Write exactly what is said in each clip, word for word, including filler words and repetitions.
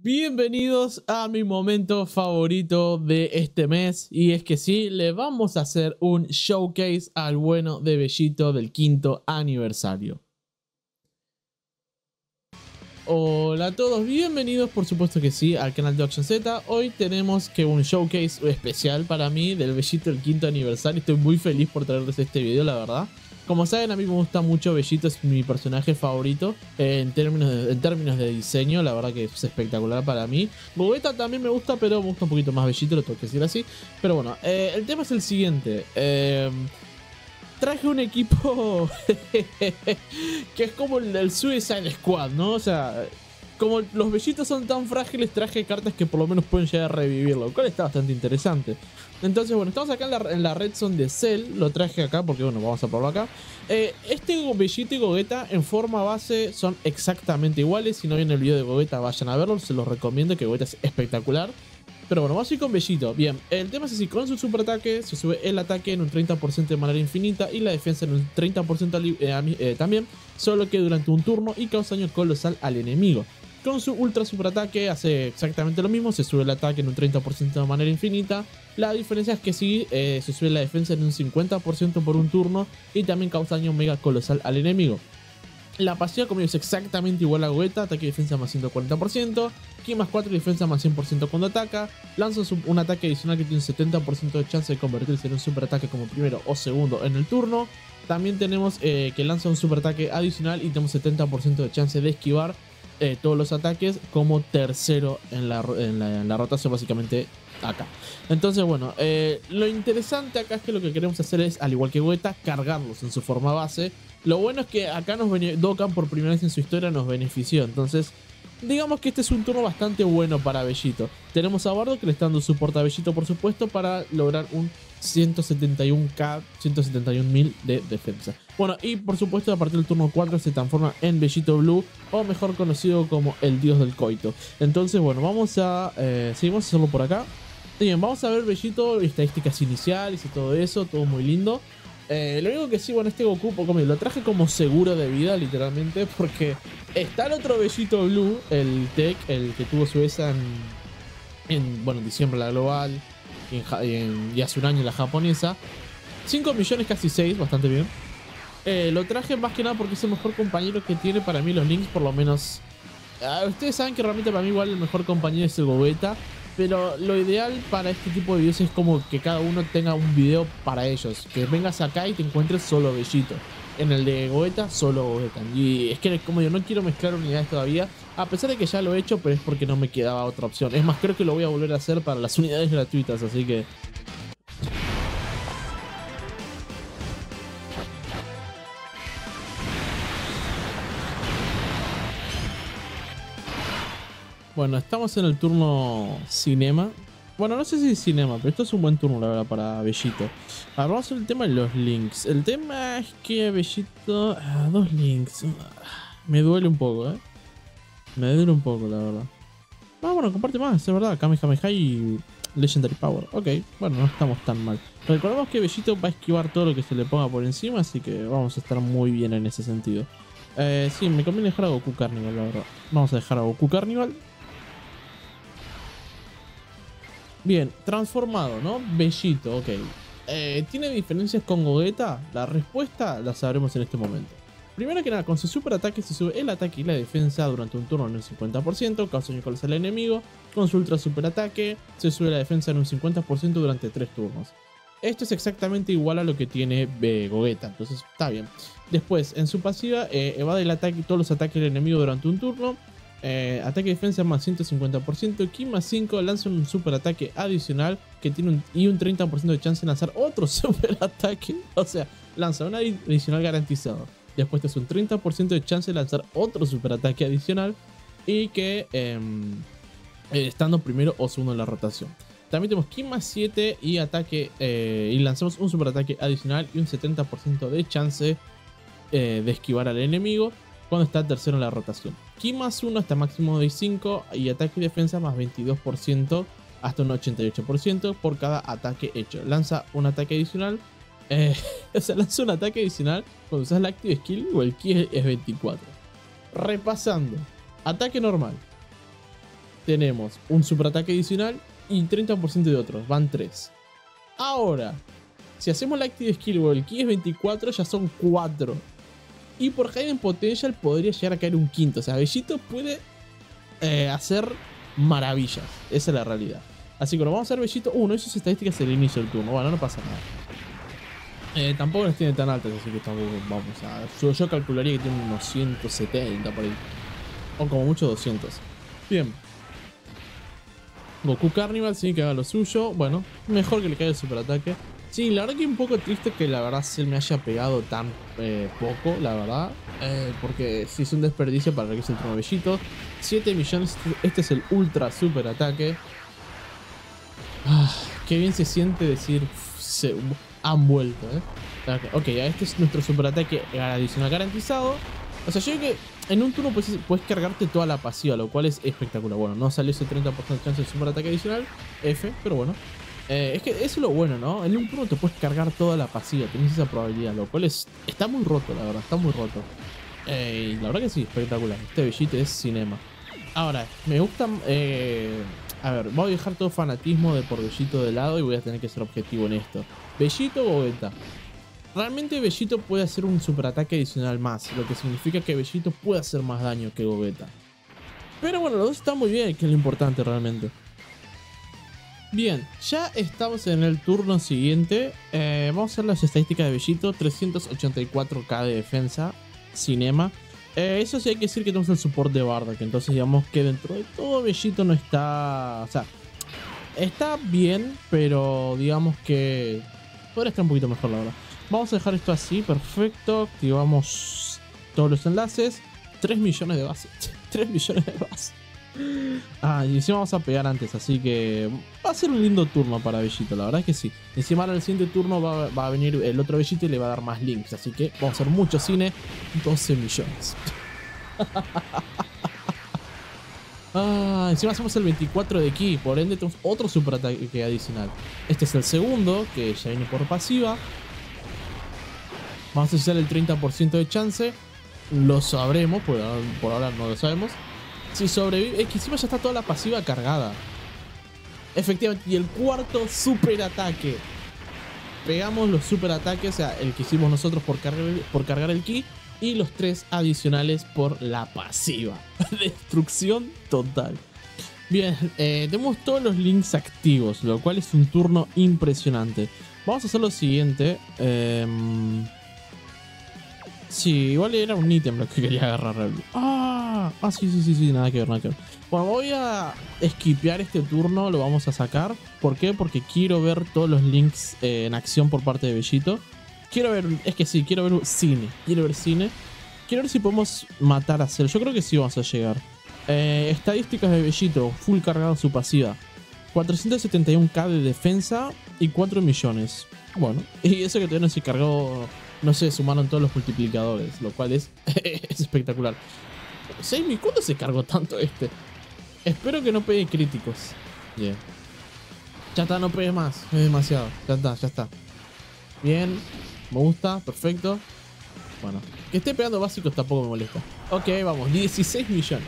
Bienvenidos a mi momento favorito de este mes, y es que sí, le vamos a hacer un showcase al bueno de Vegetto del quinto aniversario. Hola a todos, bienvenidos por supuesto que sí al canal de ohActionZ. Hoy tenemos que un showcase especial para mí del Vegetto del quinto aniversario. Estoy muy feliz por traerles este video, la verdad. Como saben, a mí me gusta mucho Vegetto, es mi personaje favorito eh, en, términos de, en términos de diseño, la verdad que es espectacular para mí. Gogeta también me gusta, pero me gusta un poquito más Vegetto, lo tengo que decir así. Pero bueno, eh, el tema es el siguiente. Eh, traje un equipo que es como el del Suicide Squad, ¿no? O sea, como los Vegettos son tan frágiles, traje cartas que por lo menos pueden llegar a revivirlo, lo cual está bastante interesante. Entonces, bueno, estamos acá en la, en la Red Zone de Cell. Lo traje acá porque, bueno, vamos a probarlo acá. eh, Este Vegetto y Gogeta en forma base son exactamente iguales. Si no vieron el video de Gogeta, vayan a verlo, se los recomiendo, que Gogeta es espectacular. Pero bueno, vamos a ir con Vegetto. Bien, el tema es así, con su superataque se sube el ataque en un treinta por ciento de manera infinita y la defensa en un treinta por ciento eh, eh, también, solo que durante un turno, y causa daño colosal al enemigo. Con su ultra superataque hace exactamente lo mismo, se sube el ataque en un treinta por ciento de manera infinita. La diferencia es que sí, eh, se sube la defensa en un cincuenta por ciento por un turno y también causa daño mega colosal al enemigo. La pasiva, como digo, es exactamente igual a Gogeta, ataque y defensa más ciento cuarenta por ciento, Ki más cuatro y defensa más cien por ciento cuando ataca. Lanza un ataque adicional que tiene un setenta por ciento de chance de convertirse en un superataque como primero o segundo en el turno. También tenemos eh, que lanza un superataque adicional y tenemos setenta por ciento de chance de esquivar eh, todos los ataques como tercero en la, en la, en la rotación, básicamente acá. Entonces, bueno, eh, lo interesante acá es que lo que queremos hacer es, al igual que Gogeta, cargarlos en su forma base. Lo bueno es que acá nos Dokkan por primera vez en su historia nos benefició. Entonces, digamos que este es un turno bastante bueno para Vegetto. Tenemos a Bardo que le está dando soporte a Vegetto, por supuesto, para lograr un ciento setenta y un mil ciento setenta y un mil de defensa. Bueno, y por supuesto a partir del turno cuatro se transforma en Vegetto Blue, o mejor conocido como el dios del coito. Entonces, bueno, vamos a... Eh, sí, vamos a hacerlo por acá. Bien, vamos a ver Vegetto, estadísticas iniciales y todo eso, todo muy lindo. Eh, lo único que sí, bueno, este Goku, como lo traje como seguro de vida, literalmente, porque está el otro Vegetto Blue, el Tech, el que tuvo su esa en, en bueno, en diciembre la global, y, en, y, en, y hace un año la japonesa. cinco millones, casi seis, bastante bien. Eh, lo traje más que nada porque es el mejor compañero que tiene para mí los links, por lo menos. Eh, ustedes saben que realmente para mí igual el mejor compañero es el Gogeta, pero lo ideal para este tipo de videos es como que cada uno tenga un video para ellos. Que vengas acá y te encuentres solo Vegetto. En el de Gogeta, solo Gogeta. Y es que, como yo no quiero mezclar unidades todavía, a pesar de que ya lo he hecho, pero es porque no me quedaba otra opción. Es más, creo que lo voy a volver a hacer para las unidades gratuitas, así que... Bueno, estamos en el turno cinema. Bueno, no sé si es cinema, pero esto es un buen turno, la verdad, para Vegetto. Ahora vamos a ver el tema de los links. El tema es que Vegetto... Ah, dos links. Me duele un poco, eh. Me duele un poco, la verdad. Ah, bueno, comparte más, es verdad. Kamehameha y Legendary Power. Ok, bueno, no estamos tan mal. Recordemos que Vegetto va a esquivar todo lo que se le ponga por encima, así que vamos a estar muy bien en ese sentido. Eh, sí, me conviene dejar a Goku Carnival, la verdad. Vamos a dejar a Goku Carnival. Bien, transformado, ¿no? Vegetto, ok. Eh, ¿Tiene diferencias con Gogeta? La respuesta la sabremos en este momento. Primero que nada, con su superataque se sube el ataque y la defensa durante un turno en un cincuenta por ciento, causa daño colosal al enemigo. Con su ultra superataque se sube la defensa en un cincuenta por ciento durante tres turnos. Esto es exactamente igual a lo que tiene eh, Gogeta, entonces está bien. Después, en su pasiva, eh, evade el ataque y todos los ataques del enemigo durante un turno. Eh, ataque y defensa más ciento cincuenta por ciento, Ki más cinco, lanza un super ataque adicional que tiene un, y un treinta por ciento de chance de lanzar otro super ataque. O sea, lanza un adicional garantizado. Después te hace un treinta por ciento de chance de lanzar otro super ataque adicional. Y que eh, estando primero o segundo en la rotación. También tenemos Ki más siete y ataque eh, y lanzamos un super ataque adicional y un setenta por ciento de chance eh, de esquivar al enemigo cuando está tercero en la rotación. Ki más uno hasta máximo de cinco y ataque y defensa más veintidós por ciento hasta un ochenta y ocho por ciento por cada ataque hecho. Lanza un ataque adicional. Eh, o sea, lanza un ataque adicional cuando usas la Active Skill o el Ki es veinticuatro. Repasando. Ataque normal. tenemos un superataque adicional y treinta por ciento de otros, van tres. Ahora, si hacemos la Active Skill o el Ki es veinticuatro, ya son cuatro. Y por Hidden Potential podría llegar a caer un quinto. O sea, Vegetto puede eh, hacer maravillas. Esa es la realidad. Así que nos vamos a hacer Vegetto. Uh, no hizo sus estadísticas en el inicio del turno. Bueno, no pasa nada. Eh, tampoco las tiene tan altas, así que tampoco vamos a... Yo, yo calcularía que tiene unos ciento setenta por ahí. O como mucho doscientos. Bien. Goku Carnival, sí, que haga lo suyo. Bueno, mejor que le caiga el superataque. Sí, la verdad que un poco triste que la verdad Cell me haya pegado tan eh, poco, la verdad. Eh, porque sí es un desperdicio para que se el Vegetto. siete millones, este es el ultra super ataque. Ah, qué bien se siente decir, se han vuelto, eh. Ok, okay, este es nuestro super ataque adicional garantizado. O sea, yo creo que en un turno puedes, puedes cargarte toda la pasiva, lo cual es espectacular. Bueno, no salió ese treinta por ciento de chance de super ataque adicional, F, pero bueno. Eh, es que eso es lo bueno, ¿no? En un turno te puedes cargar toda la pasiva, tenés esa probabilidad, lo cual es, está muy roto, la verdad, está muy roto. Eh, y la verdad que sí, espectacular. Este Vegetto es cinema. Ahora, me gusta... Eh, a ver, voy a dejar todo fanatismo de por Vegetto de lado y voy a tener que ser objetivo en esto. ¿Vegetto o Gogeta? Realmente Vegetto puede hacer un superataque adicional más, lo que significa que Vegetto puede hacer más daño que Gogeta. Pero bueno, los dos están muy bien, que es lo importante realmente. Bien, ya estamos en el turno siguiente. eh, Vamos a hacer las estadísticas de Vegetto. Trescientos ochenta y cuatro K de defensa. Cinema. eh, Eso sí hay que decir que tenemos el support de Bardock. Entonces digamos que dentro de todo Vegetto no está... O sea, está bien, pero digamos que... podría estar un poquito mejor, la verdad. Vamos a dejar esto así, perfecto. Activamos todos los enlaces. Tres millones de base. Tres millones de base. Ah, y encima vamos a pegar antes, así que va a ser un lindo turno para Vegetto, la verdad es que sí. Encima ahora el siguiente turno va, va a venir el otro Vegetto y le va a dar más links, así que vamos a hacer mucho cine. Doce millones. Ah, encima hacemos el veinticuatro de Ki, por ende tenemos otro super ataque adicional. Este es el segundo, que ya viene por pasiva. Vamos a usar el treinta por ciento de chance. Lo sabremos, por ahora, por ahora no lo sabemos. Si sobrevive, es que encima ya está toda la pasiva cargada. Efectivamente, y el cuarto super ataque. Pegamos los super ataques, o sea, el que hicimos nosotros por cargar, por cargar el Ki, y los tres adicionales por la pasiva. Destrucción total. Bien, eh, tenemos todos los links activos, lo cual es un turno impresionante. Vamos a hacer lo siguiente. Eh, sí, igual era un ítem lo que quería agarrar realmente. ¡Ah! Ah, sí, sí, sí, sí, nada que ver, nada que ver. Bueno, voy a esquipear este turno, lo vamos a sacar. ¿Por qué? Porque quiero ver todos los links eh, en acción por parte de Vegetto. Quiero ver, es que sí, quiero ver cine. Quiero ver cine. Quiero ver si podemos matar a Cell. Yo creo que sí vamos a llegar. Eh, estadísticas de Vegetto, full cargado su pasiva. cuatrocientos setenta y uno K de defensa y cuatro millones. Bueno, y eso que todavía no se cargó, no sé, sumaron todos los multiplicadores, lo cual es, es espectacular. seis mil, ¿cuándo se cargó tanto este? Espero que no pegue críticos. Bien. Yeah. Ya está, no pegue más. Es demasiado. Ya está, ya está. Bien. Me gusta. Perfecto. Bueno. Que esté pegando básicos tampoco me molesta. Ok, vamos. dieciséis millones.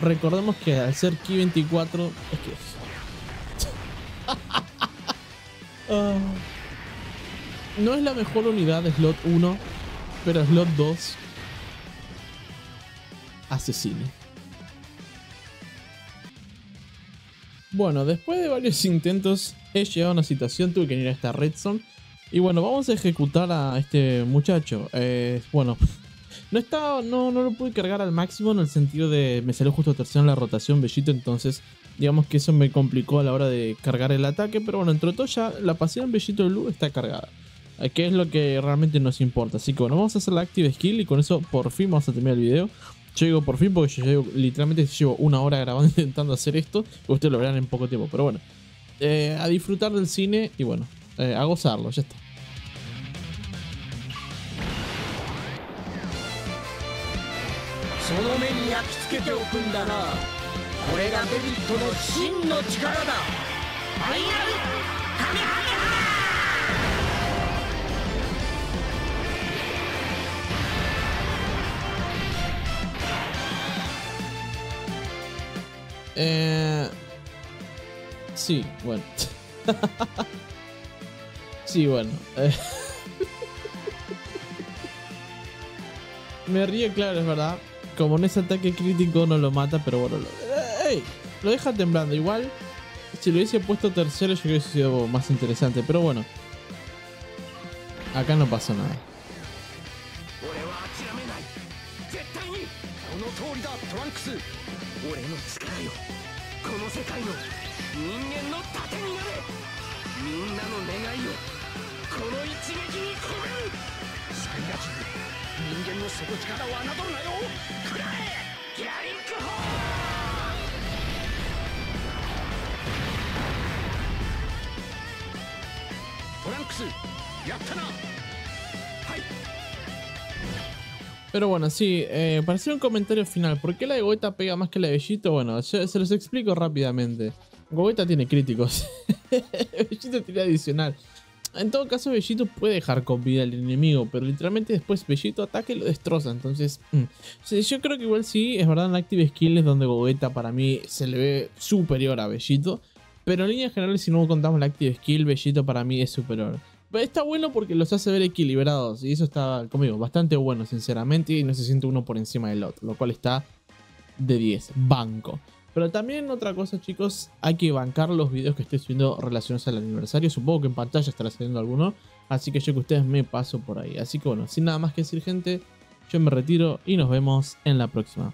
Recordemos que al ser Ki veinticuatro... Es que... uh, no es la mejor unidad de Slot uno, pero Slot dos... asesino. Bueno, después de varios intentos he llegado a una situación, tuve que ir a esta Red Zone y bueno, vamos a ejecutar a este muchacho. Eh, bueno, no estaba, no, no lo pude cargar al máximo en el sentido de me salió justo tercero en la rotación Vegetto, entonces digamos que eso me complicó a la hora de cargar el ataque, pero bueno, entre todo ya la pasiva en Vegetto Blue está cargada, que es lo que realmente nos importa. Así que bueno, vamos a hacer la Active Skill y con eso por fin vamos a terminar el video. Yo digo por fin porque yo llevo, literalmente llevo una hora grabando intentando hacer esto. Ustedes lo verán en poco tiempo, pero bueno. Eh, a disfrutar del cine y bueno, eh, a gozarlo, ya está. Eh... Sí, bueno. Sí, bueno. Eh... Me ríe, claro, es verdad. Como en ese ataque crítico no lo mata, pero bueno, lo... ¡Ey! Lo deja temblando. Igual, si lo hubiese puesto tercero, yo creo que hubiese sido más interesante. Pero bueno, acá no pasó nada. Pero bueno, sí, eh, para hacer un comentario final, ¿por qué la de Gogeta pega más que la de Vegetto? Bueno, yo se los explico rápidamente. Gogeta tiene críticos. Vegetto tiene adicional. En todo caso, Vegetto puede dejar con vida al enemigo, pero literalmente después Vegetto ataca y lo destroza. Entonces, mm. sí, yo creo que igual sí, es verdad, en Active Skill es donde Gogeta para mí se le ve superior a Vegetto. Pero en líneas generales, si no contamos la Active Skill, Vegetto para mí es superior. Pero está bueno porque los hace ver equilibrados, y eso está, conmigo, bastante bueno, sinceramente, y no se siente uno por encima del otro, lo cual está de diez, banco. Pero también otra cosa, chicos, hay que bancar los videos que estoy subiendo relacionados al aniversario. Supongo que en pantalla estará saliendo alguno, así que yo que ustedes me paso por ahí. Así que bueno, sin nada más que decir, gente, yo me retiro y nos vemos en la próxima.